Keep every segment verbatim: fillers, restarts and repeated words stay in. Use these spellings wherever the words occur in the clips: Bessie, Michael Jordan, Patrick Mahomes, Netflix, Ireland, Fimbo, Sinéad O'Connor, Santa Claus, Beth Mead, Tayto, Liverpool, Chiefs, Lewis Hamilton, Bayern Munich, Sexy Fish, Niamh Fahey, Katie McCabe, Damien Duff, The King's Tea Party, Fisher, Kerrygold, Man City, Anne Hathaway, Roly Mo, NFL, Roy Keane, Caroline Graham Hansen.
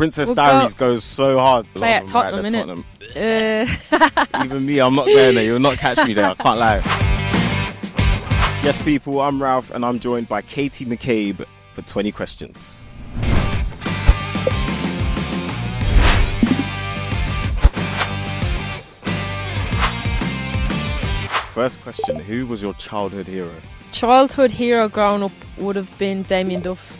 Princess we'll Diaries go. goes so hard. Play at Tottenham, right, Tottenham. Uh. Even me, I'm not going there. You'll not catch me there. I can't lie. Yes, people, I'm Ralph, and I'm joined by Katie McCabe for twenty questions. First question, who was your childhood hero? Childhood hero growing up would have been Damien Duff.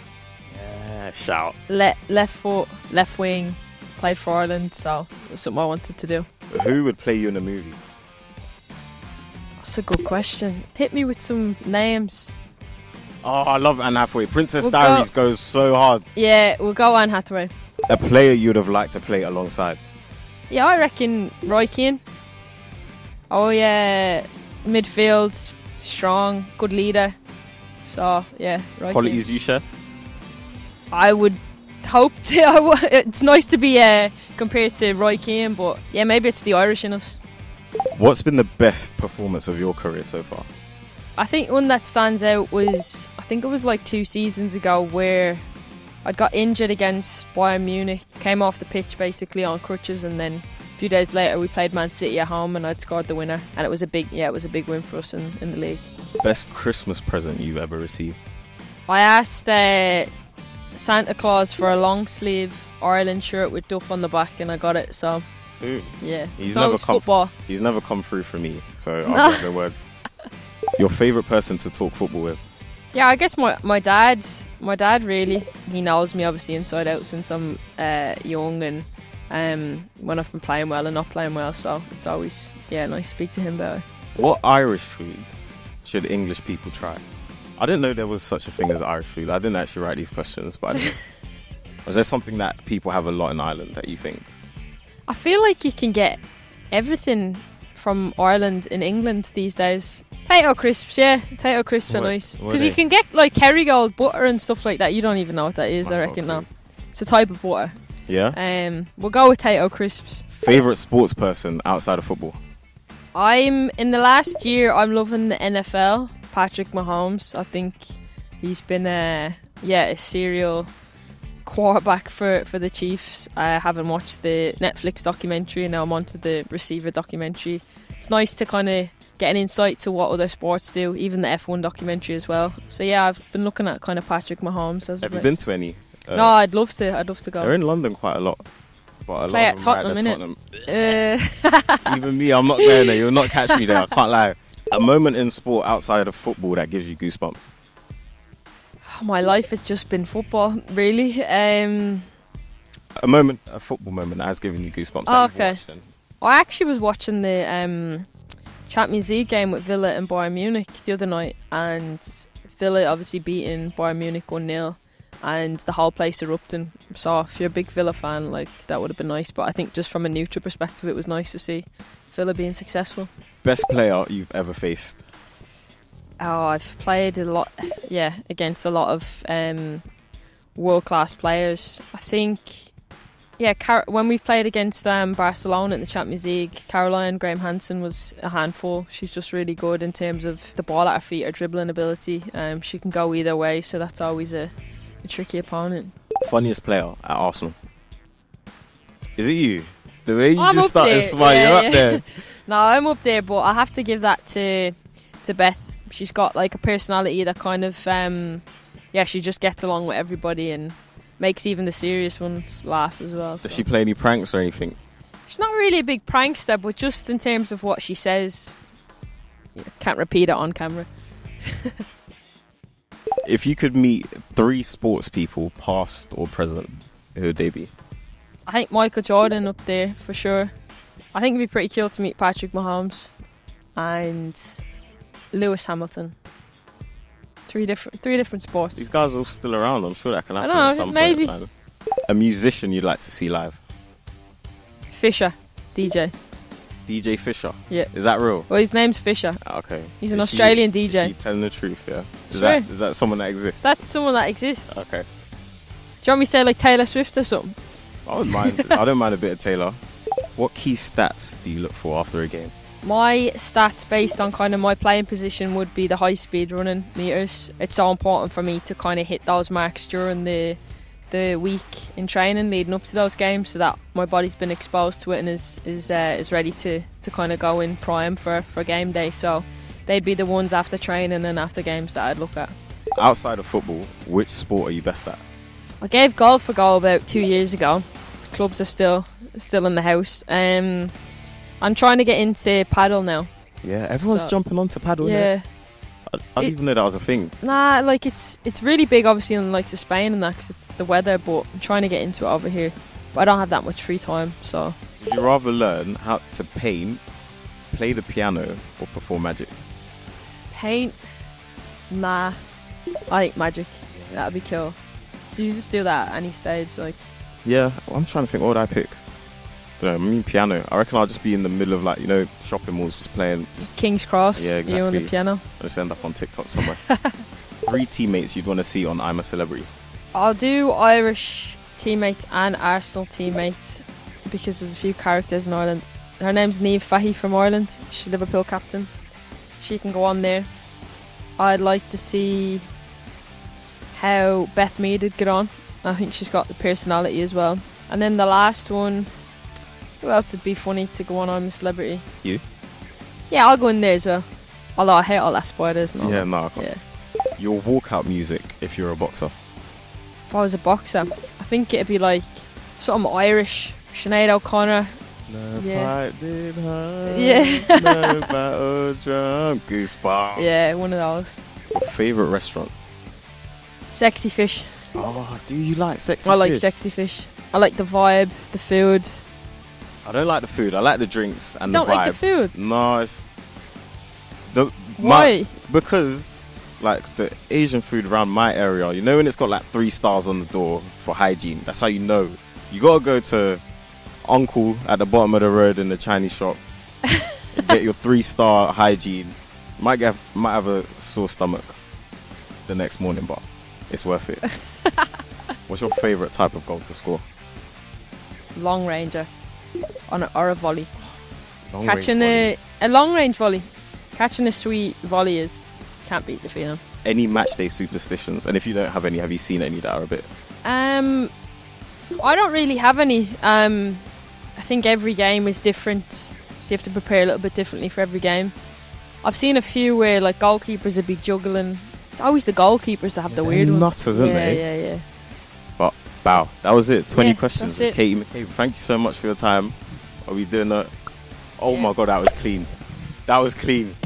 Yeah, shout. Le left foot, left wing, played for Ireland, so that's something I wanted to do. Who would play you in a movie? That's a good question. Hit me with some names. Oh, I love Anne Hathaway. Princess we'll Diaries go. goes so hard. Yeah, we'll go Anne Hathaway. A player you'd have liked to play alongside? Yeah, I reckon Roy Keane. Oh yeah, midfield, strong, good leader. So yeah, Roy qualities Keane. You share? I would hope to. I w it's nice to be uh, compared to Roy Keane, but yeah, maybe it's the Irish in us. What's been the best performance of your career so far? I think one that stands out was, I think it was like two seasons ago where I got injured against Bayern Munich, came off the pitch basically on crutches, and then a few days later we played Man City at home and I'd scored the winner, and it was a big, yeah, it was a big win for us in, in the league. Best Christmas present you've ever received? I asked uh, Santa Claus for a long sleeve Ireland shirt with Duff on the back, and I got it, so... Ooh. Yeah, he's so never come. Football. He's never come through for me, so no. I'll get the words. Your favourite person to talk football with? Yeah, I guess my my dad. My dad really. He knows me obviously inside out since I'm uh, young, and um, when I've been playing well and not playing well, so it's always yeah nice to speak to him about it. What Irish food should English people try? I didn't know there was such a thing as Irish food. I didn't actually write these questions, but I didn't. Is there something that people have a lot in Ireland that you think? I feel like you can get everything from Ireland in England these days. Tayto crisps, yeah, Tayto crisps what, are nice because you can get like Kerrygold butter and stuff like that. You don't even know what that is, I, I reckon now. It's a type of butter. Yeah. Um, we'll go with Tayto crisps. Favorite sports person outside of football? I'm in the last year. I'm loving the N F L. Patrick Mahomes. I think he's been a yeah a serial. quarterback for, for the Chiefs. I haven't watched the Netflix documentary and now I'm onto the receiver documentary. It's nice to kind of get an insight to what other sports do, even the F one documentary as well. So yeah, I've been looking at kind of Patrick Mahomes. As Have you been to any? Uh, no, I'd love to. I'd love to go. They're in London quite a lot. But a Play lot at Tottenham, right innit? Tottenham. Uh. Even me, I'm not going there. You'll not catch me there. I can't lie. A moment in sport outside of football that gives you goosebumps. My life has just been football, really. Um, a moment, a football moment that has given you goosebumps. Oh, okay. I actually was watching the um, Champions League game with Villa and Bayern Munich the other night, and Villa obviously beating Bayern Munich one nil, and the whole place erupting. So if you're a big Villa fan, like that would have been nice. But I think just from a neutral perspective, it was nice to see Villa being successful. Best player you've ever faced? Oh, I've played a lot, yeah, against a lot of um, world-class players. I think, yeah, Car when we played against um, Barcelona in the Champions League, Caroline Graham Hansen was a handful. She's just really good in terms of the ball at her feet, her dribbling ability. Um, she can go either way, so that's always a, a tricky opponent. Funniest player at Arsenal? Is it you? The way you I'm just started smiling, yeah, you're yeah. up there. No, I'm up there, but I have to give that to to Beth. She's got like a personality that kind of, um, yeah, she just gets along with everybody and makes even the serious ones laugh as well. So. Does she play any pranks or anything? She's not really a big prankster, but just in terms of what she says, yeah, can't repeat it on camera. If you could meet three sports people, past or present, who would they be? I think Michael Jordan up there for sure. I think it'd be pretty cool to meet Patrick Mahomes and Lewis Hamilton. Three different, three different sports. These guys are still around. I'm sure that can happen I know, at some maybe. point. Maybe a musician you'd like to see live. Fisher, D J. D J Fisher. Yeah. Is that real? Well, his name's Fisher. Okay. He's an is Australian she, D J. Is she telling the truth, yeah. Is that, is that someone that exists? That's someone that exists. Okay. Do you want me to say like Taylor Swift or something? I wouldn't mind. I don't mind a bit of Taylor. What key stats do you look for after a game? My stats based on kind of my playing position would be the high speed running meters. It's so important for me to kind of hit those marks during the the week in training leading up to those games, so that my body's been exposed to it and is is uh, is ready to, to kind of go in prime for, for game day. So they'd be the ones after training and after games that I'd look at. Outside of football, which sport are you best at? I gave golf a go about two years ago. Clubs are still still in the house. Um, I'm trying to get into paddle now. Yeah, everyone's so, jumping onto paddle. Yeah. Isn't it? I, I didn't it, even know that was a thing. Nah, like it's it's really big, obviously, in the likes of Spain and that, because it's the weather, but I'm trying to get into it over here. But I don't have that much free time, so. Would you rather learn how to paint, play the piano, or perform magic? Paint? Nah. I think magic. That'd be cool. So you just do that at any stage, like. Yeah, well, I'm trying to think, what would I pick? I don't know, I mean piano. I reckon I'll just be in the middle of, like, you know, shopping malls, just playing. Just King's Cross, yeah, exactly. You on the piano. I'll just end up on TikTok somewhere. Three teammates you'd want to see on I'm a Celebrity. I'll do Irish teammates and Arsenal teammates, because there's a few characters in Ireland. Her name's Niamh Fahey from Ireland. She's a Liverpool captain. She can go on there. I'd like to see how Beth Mead did get on. I think she's got the personality as well. And then the last one, who else would be funny to go on I'm a Celebrity? You? Yeah, I'll go in there as well. Although I hate all that spiders and all. Yeah, no, I can't. Yeah. Your walkout music if you're a boxer? If I was a boxer, I think it'd be like something Irish. Sinead O'Connor. No yeah. Pipe did hurt. Yeah. No battle drum. Goosebumps. Yeah, one of those. Your favourite restaurant? Sexy Fish. Oh, do you like Sexy Fish? I like Sexy Fish. I like the vibe, the food. I don't like the food. I like the drinks and the vibe. Don't like the food? No, it's... The, Why? My, because, like, the Asian food around my area, you know when it's got, like, three stars on the door for hygiene? That's how you know. You got to go to Uncle at the bottom of the road in the Chinese shop, get your three-star hygiene. Might get, might have a sore stomach the next morning, but it's worth it. What's your favourite type of goal to score? Long ranger. On a, or a volley. Long Catching a, volley. a long range volley. Catching a sweet volley is can't beat the feeling. Any match day superstitions? And if you don't have any, have you seen any that are a bit? Um, I don't really have any. Um, I think every game is different, so you have to prepare a little bit differently for every game. I've seen a few where like goalkeepers would be juggling. It's always the goalkeepers that have yeah, the weird nutters, ones. Isn't yeah, they? yeah, yeah. Wow, that was it. twenty yeah, questions with Katie McCabe. Thank you so much for your time. Are we doing that? Oh yeah. My God, that was clean. That was clean.